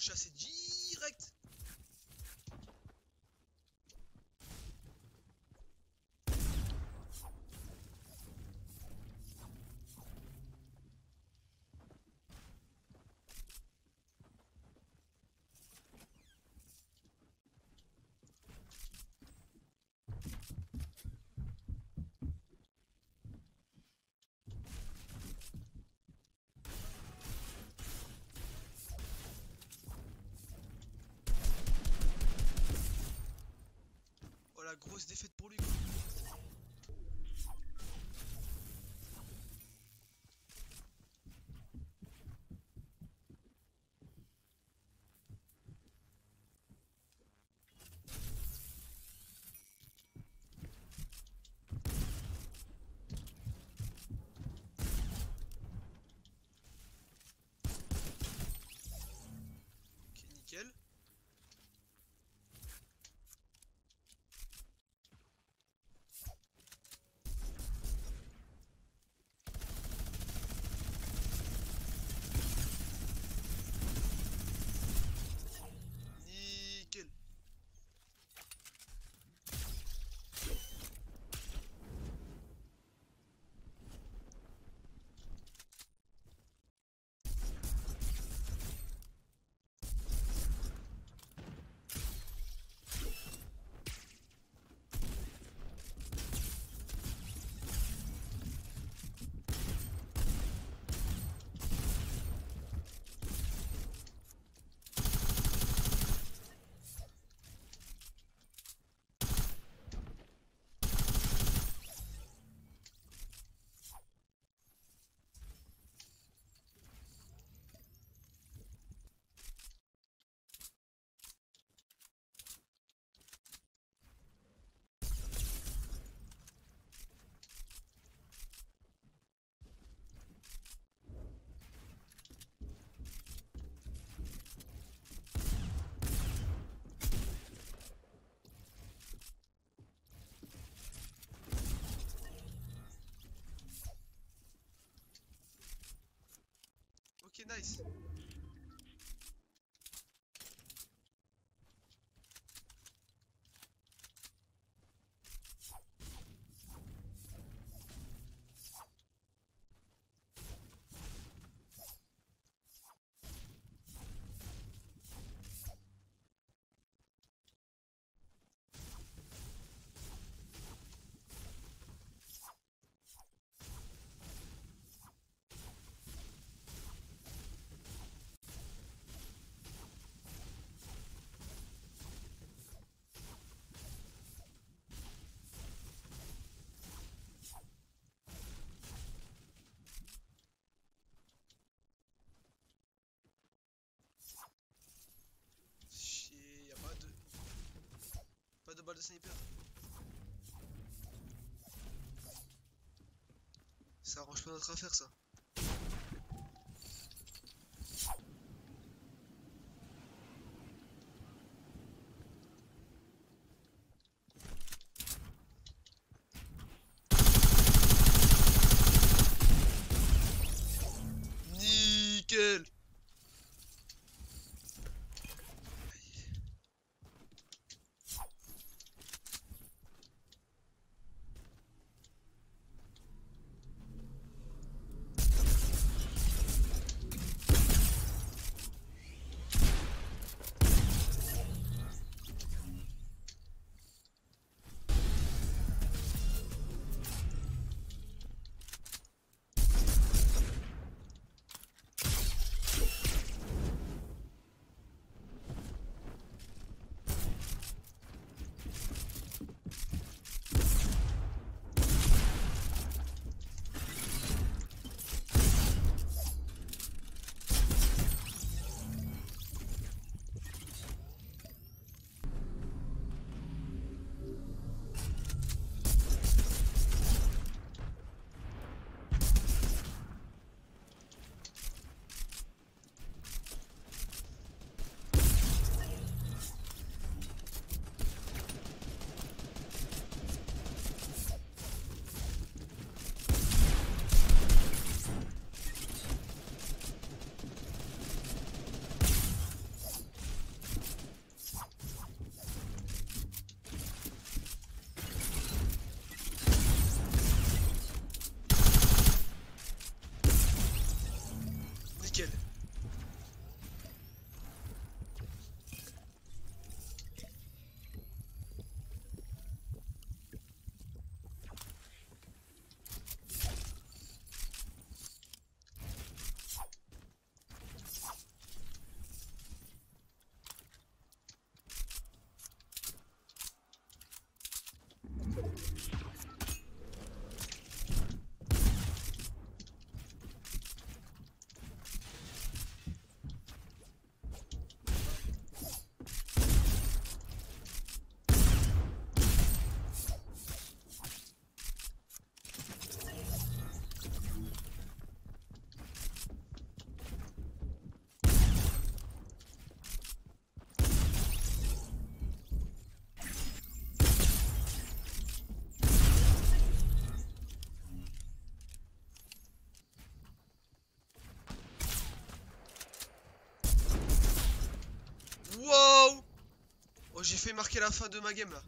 le chasser direct. La grosse défaite pour lui. Ok, nickel. Ok, nice. Pas de balle de sniper. Ça arrange pas notre affaire, ça. Nickel. j'ai fait marquer la fin de ma game là.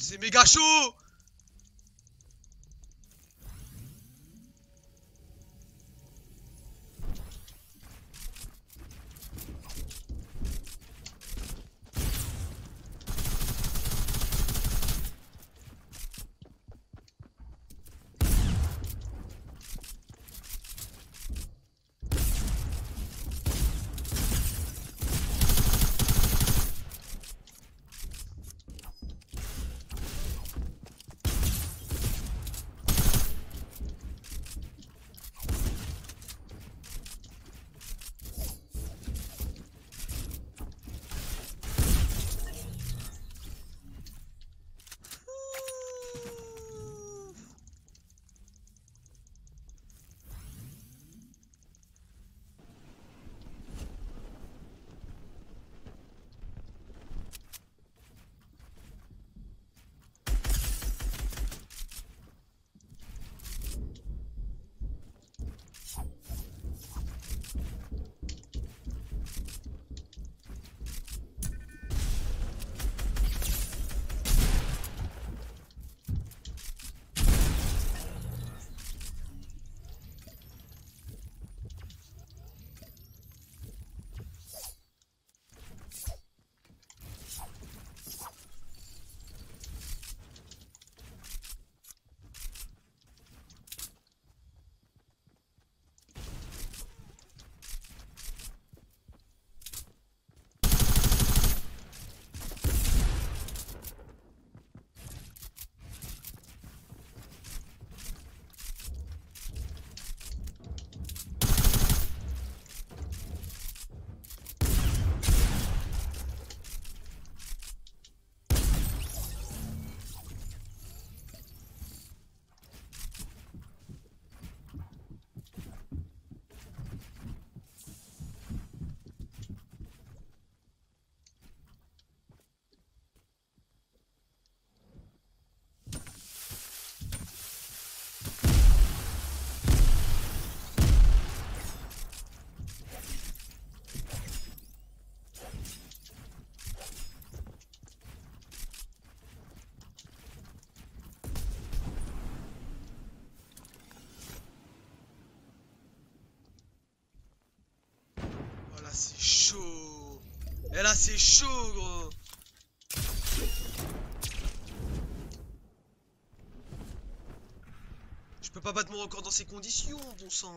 C'est méga chaud. C'est chaud. Et là c'est chaud gros. Je peux pas battre mon record dans ces conditions, bon sang.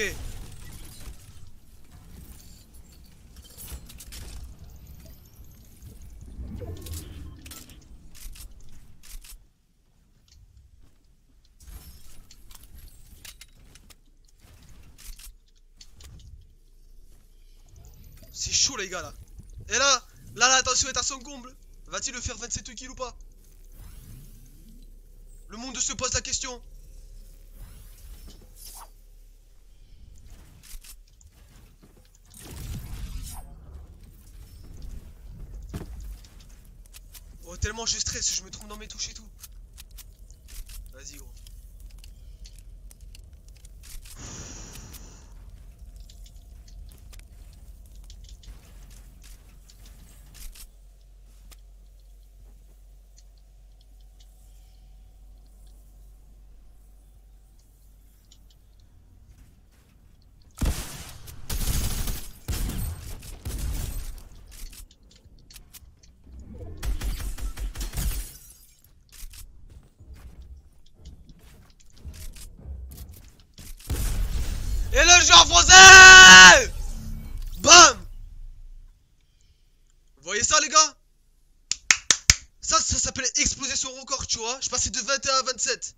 compliqué. C'est chaud les gars là. Et là, la tension est à son comble. Va-t-il le faire 27 kills ou pas? Le monde se pose la question. Oh tellement je stresse, je me trompe dans mes touches et tout. Vas-y gros. Et le jeu enfoncé! Bam! Vous voyez ça les gars? Ça s'appelait exploser son record, tu vois. Je passais de 21 à 27.